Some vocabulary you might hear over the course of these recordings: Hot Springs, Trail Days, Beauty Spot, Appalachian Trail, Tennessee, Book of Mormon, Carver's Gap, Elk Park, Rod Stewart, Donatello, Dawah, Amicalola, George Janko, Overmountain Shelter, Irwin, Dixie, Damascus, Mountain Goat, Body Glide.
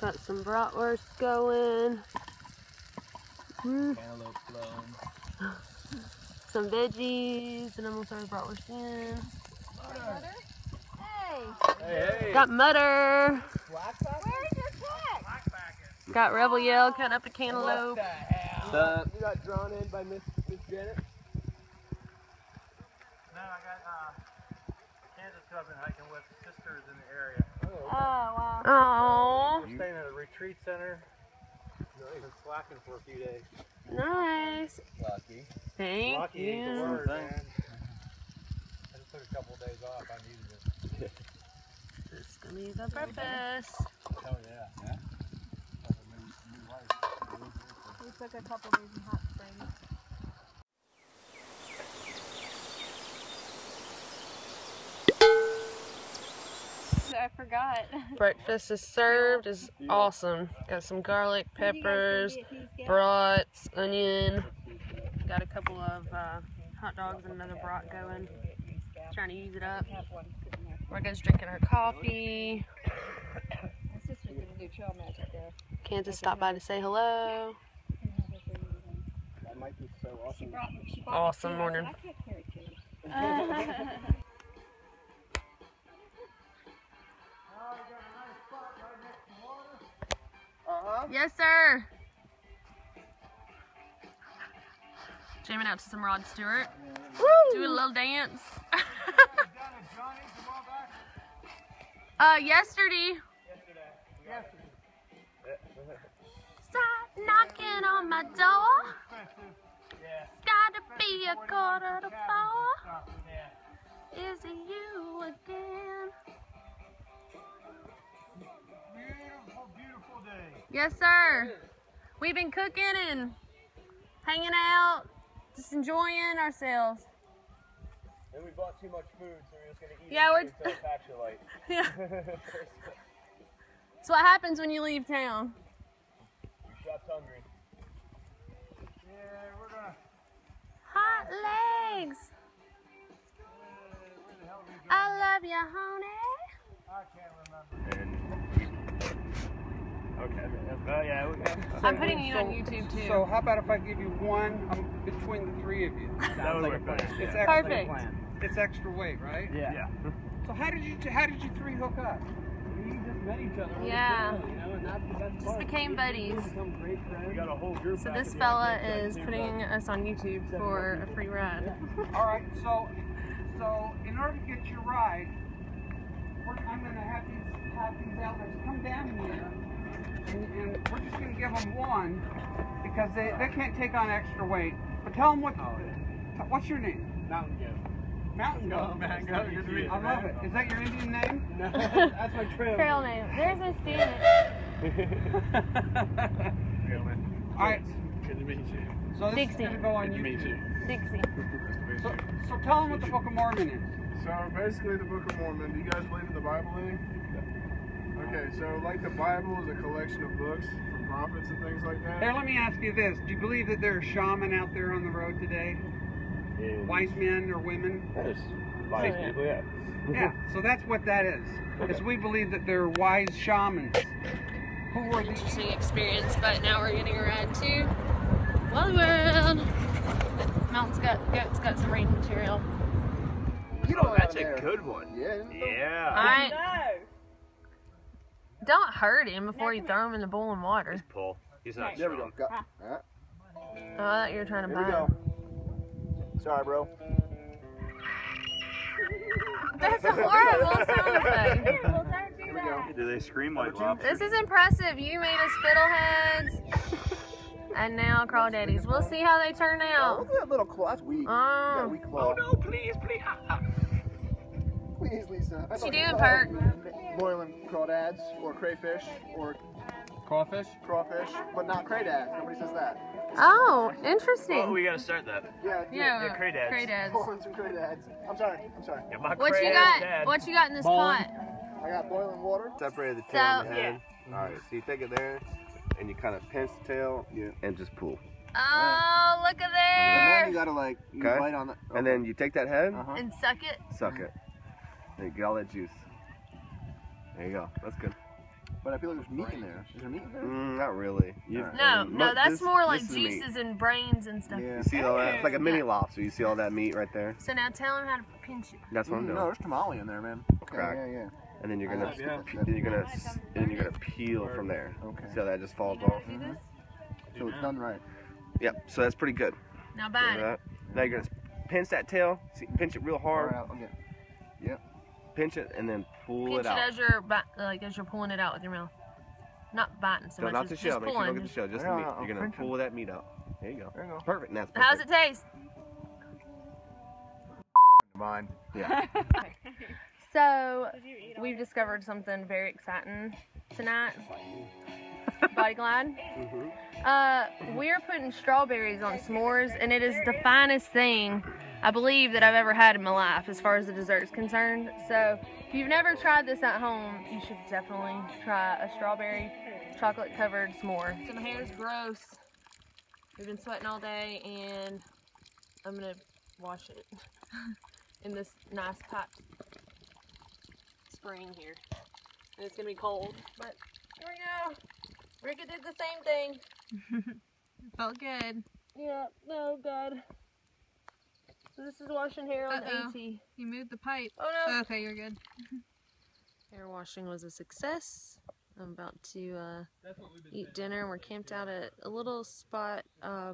Got some bratwurst going. Cantaloupe blown. Some veggies, and I'm gonna throw the bratwurst in. Butter. Hey. Got mutter. Where's your pack? Got rebel yell cutting up a cantaloupe. What the hell? You got drawn in by Miss Janet? No, I got Kansas cousin hiking with sisters in the area. Oh, okay. Oh wow. We're staying at a retreat center. No, he's been slacking for a few days. Nice. Lucky. Thank Lucky you. Ain't the word, man. I just took a couple of days off. I needed it. This is gonna be the purpose. Oh yeah, yeah. We took a couple days in Hot Springs. I forgot. Breakfast is served. Is awesome. Got some garlic, peppers, brats, onion. Got a couple of hot dogs and another brat going. Trying to use it up. Margo's drinking her coffee. My sister's gonna do trail magic there. Kansas stopped by to say hello. That might be so awesome. Awesome morning. I can't carry two. Uh-huh. Yes, sir. Jamming out to some Rod Stewart. Woo! Doing a little dance. Yesterday. Stop knocking on my door. It's gotta be a 4:45. Is it you again? Beautiful, beautiful day. Yes, sir. We've been cooking and hanging out, just enjoying ourselves. And we bought too much food, so we're just gonna eat it until it's actually light. Yeah. So what happens when you leave town? You're trapped hungry. Yeah, we're gonna. Hot legs. Where the hell are we going? I love you, honey. I can't remember. Okay. Well, yeah. So I'm putting it on YouTube too. So how about if I give you one between the three of you? That would work better. It's actually a plan. It's extra weight, right? Yeah. So how did you three hook up? We just met each other. Yeah. You know, and that's the best part. Just became buddies. We got a whole group. So this fella is putting us on YouTube for a free ride. All right. So in order to get your ride, I'm gonna have these elders come down here. And we're just going to give them one because they can't take on extra weight. But tell them what's your name? Mountain Goat. Mountain Goat. Mountain Goat. I love it. Is that your Indian name? No, that's my trail name. There's my student. All right. Good to meet you. So this is going to go on YouTube. Dixie. So tell them what the Book of Mormon is. So basically, the Book of Mormon. Do you guys believe in the Bible, any? Okay, so like the Bible is a collection of books from prophets and things like that. There, let me ask you this. Do you believe that there are shaman out there on the road today? Yeah. Wise men or women? Yes. Wise people, yeah. Yeah, so that's what that is. Okay. Is we believe that there are wise shamans. Who were an interesting experience, but now we're getting a ride to Wildwood. Mountain's got some rain material. Oh, that's a good one. Yeah. All right. No. Don't hurt him before you throw him in the boiling water. Just pull. He's not there strong. We go. Right. Oh, I thought you were trying to bite him. Sorry, bro. That's a horrible sound effect. Here we go. Do they scream like lobsters? This is impressive. You made us fiddleheads. And now crawdaddies. We'll see how they turn out. Oh, look at that little claw. That's weak. That weak claw. Oh, no, please. Please, Lisa. What you doing, Perk? Boiling crawdads, or crayfish, or crawfish? Crawfish, but not craydads. Nobody says that. Oh, interesting. Well, we gotta start that. Yeah, craydads. Boiling some craydads. I'm sorry. Yeah, what you got in this pot? I got boiling water. Separated the tail and the head. Yeah. All right, so you take it there, and you kind of pinch the tail, and just pull. Oh, look at there. And then you gotta bite on it. Okay. And then you take that head. And suck it. There you get all that juice. There you go. That's good. But I feel like there's meat in there. Is there meat in there? Not really. Yeah. No, no, that's more like juices and brains and stuff. Yeah. You see all that? It's like a mini lobster. You see all that meat right there? So now tell him how to pinch it. That's what I'm doing. No, there's tamale in there, man. Okay. Yeah, yeah, yeah. And then you're gonna, then you're gonna peel from there. Okay. See how that just falls off? So it's done right. Yep. So that's pretty good. Now bite. Now you're gonna pinch that tail. See, pinch it real hard. Okay. Yep. Pinch it and then pull it out. Pinch it as you're pulling it out with your mouth. Not biting so much. No, not the shell. Make sure you don't get the shell. Just the meat. You're gonna pull that meat out. There you go. There you go. Perfect. Now it's perfect. How's it taste? Mine. Yeah. So we've discovered something very exciting tonight. Body Glide. We're putting strawberries on s'mores, and it is the finest thing I believe that I've ever had in my life as far as the dessert is concerned. So if you've never tried this at home, you should definitely try a strawberry chocolate covered s'more. So my hair's gross. We've been sweating all day, and I'm gonna wash it in this nice piped spring here. And it's gonna be cold, but here we go. Rika did the same thing. Felt good. Yeah, no, God. So this is washing hair on AT. You moved the pipe. Oh no. Okay, you're good. Hair washing was a success. I'm about to eat dinner. We're camped out at a little spot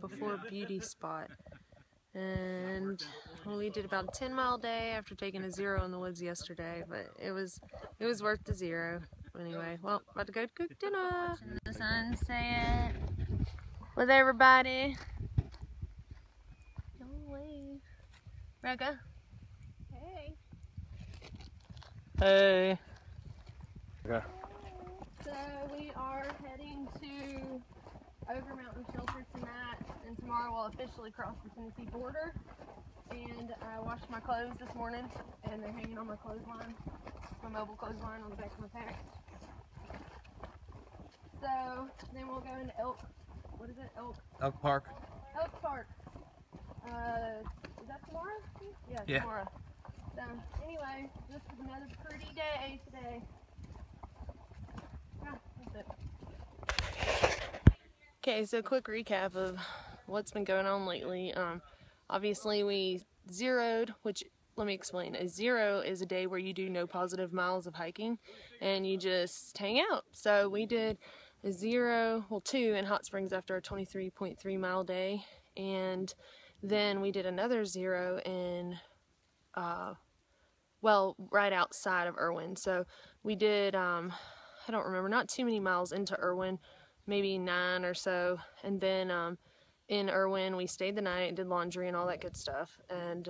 before Beauty Spot. And we did about a 10-mile day after taking a zero in the woods yesterday, but it was worth the zero. Anyway, well, about to go cook dinner. The sunset with everybody. Don't wave. Rika. Hey. Hey. Okay. So we are heading to Overmountain Shelter tonight, and tomorrow we'll officially cross the Tennessee border. And I washed my clothes this morning, and they're hanging on my clothesline, my mobile clothesline on the back of my pack. So then we'll go into Elk Park. Elk Park. Is that tomorrow? Yeah, yeah, tomorrow. So anyway, this is another pretty day today. Ah, that's it. Okay, so quick recap of what's been going on lately. Obviously we zeroed, which, let me explain. A zero is a day where you do no positive miles of hiking and you just hang out. So we did a zero, well, two in Hot Springs after our 23.3 mile day. And then we did another zero in, well, right outside of Irwin. So we did, I don't remember, not too many miles into Irwin, maybe 9 or so. And then, in Irwin, we stayed the night, did laundry and all that good stuff, and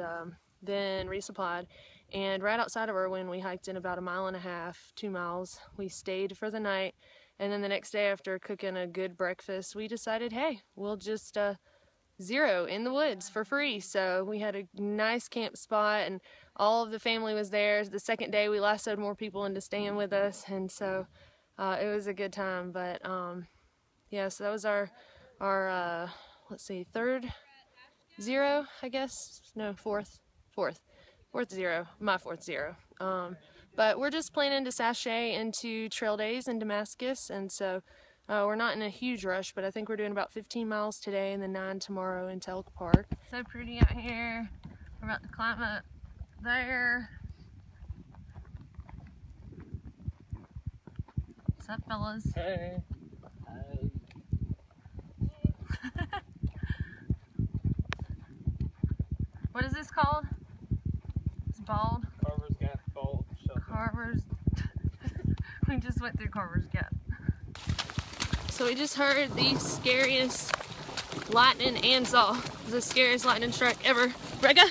then resupplied. And right outside of Irwin, we hiked in about a mile and a half, 2 miles. We stayed for the night, and then the next day after cooking a good breakfast, we decided, hey, we'll just zero in the woods for free. So we had a nice camp spot, and all of the family was there. The second day, we lassoed more people into staying with us, and so it was a good time. But, yeah, so that was our let's see, third zero, I guess. No, fourth zero, my fourth zero. But we're just planning to sashay into Trail Days in Damascus, and so we're not in a huge rush, but I think we're doing about 15 miles today and then 9 tomorrow in Elk Park. So pretty out here. We're about to climb up there. What's up, fellas? Hey. Hey. What is this called? It's bald. Carver's Gap, bald. Carver's. We just went through Carver's Gap. So we just heard the scariest lightning and saw. The scariest lightning strike ever. Rika,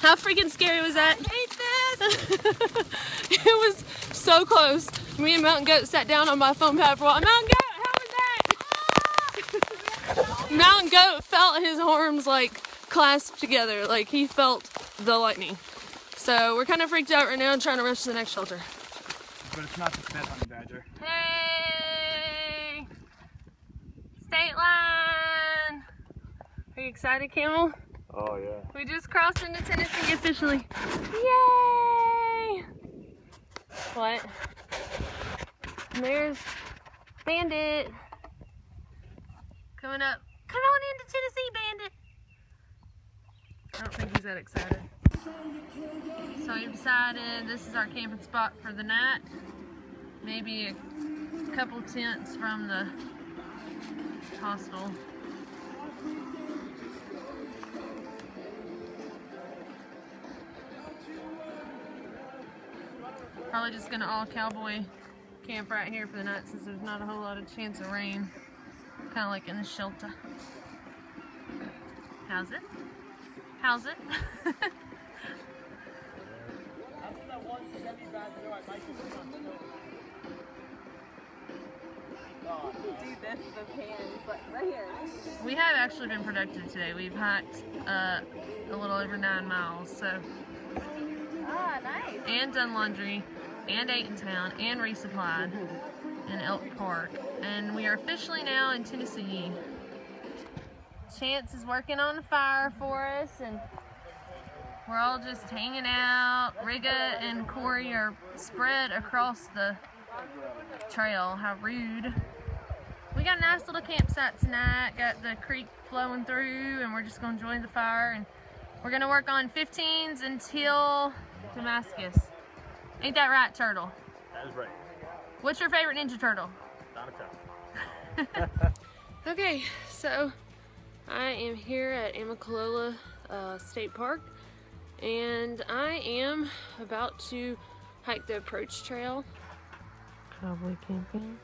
how freaking scary was that? I hate this! It was so close. Me and Mountain Goat sat down on my phone pad for a while. Mountain Goat, how was that? Mountain Goat felt his arms like clasped together, like he felt the lightning. So we're kind of freaked out right now and trying to rush to the next shelter. But it's not just that honey badger. Hey! State line! Are you excited, Camel? Oh yeah. We just crossed into Tennessee officially. Yay! What? And there's Bandit coming up. Come on into Tennessee, Bandit. I don't think he's that excited. So we've decided this is our camping spot for the night. Maybe a couple tents from the hostel. Probably just gonna all cowboy camp right here for the night since there's not a whole lot of chance of rain. Kind of like in the shelter. How's it? How's it? We have actually been productive today. We've hiked a little over 9 miles, so. Ah, nice. And done laundry, and ate in town, and resupplied in Elk Park. And we are officially now in Tennessee. Chance is working on the fire for us, and we're all just hanging out. Riga and Corey are spread across the trail. How rude. We got a nice little campsite tonight, got the creek flowing through, and we're just going to join the fire, and we're going to work on 15s until Damascus. Ain't that right, Turtle? That is right. What's your favorite Ninja Turtle? Donatello. Okay, so I am here at Amicalola State Park, and I am about to hike the approach trail. Cowboy camping.